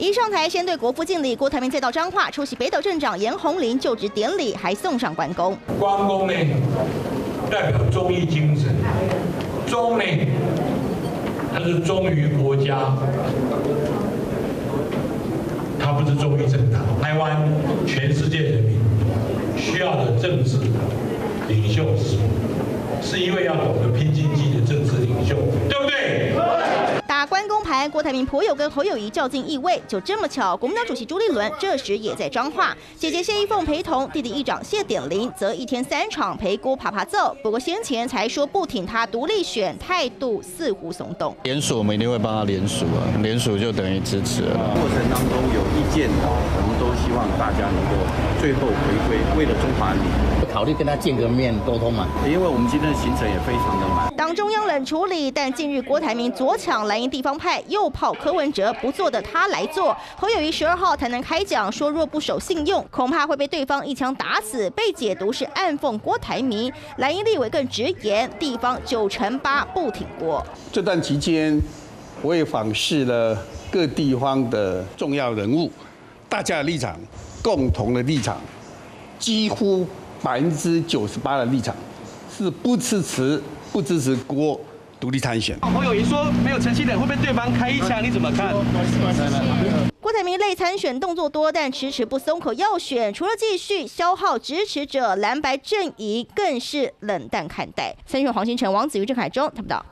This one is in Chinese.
一上台，先对国父敬礼，郭台铭再到彰化出席北斗镇长颜宏林就职典礼，还送上关公。关公呢，代表忠义精神；忠呢，他是忠于国家，他不是忠于政党。台湾全世界人民需要的政治领袖是因为要懂得拼经济的政治领袖，对不对？打关公牌，郭台铭颇有跟侯友宜较劲意味。就这么巧，国民党主席朱立伦这时也在彰化，姐姐谢依凤陪同，弟弟议长谢点玲则一天3场陪郭爬爬揍。不过先前才说不挺他独立选，态度似乎松动。联署我们一定会帮他联署啊，联署就等于支持了。过程当中有意见，我们都希望大家能够最后回归，为了中华民族，考虑跟他见个面沟通嘛。因为我们今天的行程也非常的满。党中央冷处理，但近日郭台铭左抢蓝营地方派，右炮柯文哲，不做的他来做。侯友宜12号台南开讲，说若不守信用，恐怕会被对方一枪打死，被解读是暗讽郭台铭。蓝营立委更直言，地方98%不挺郭。这段期间，我也访视了各地方的重要人物，大家的立场，共同的立场，几乎98%的立场是不支持郭。独立参选。侯友宜说没有诚信的会被对方开一枪，你怎么看？郭台铭类参选动作多，但迟迟不松口要选，除了继续消耗支持者，蓝白阵营更是冷淡看待。参选黄兴城、王子瑜、郑凯忠，他们到。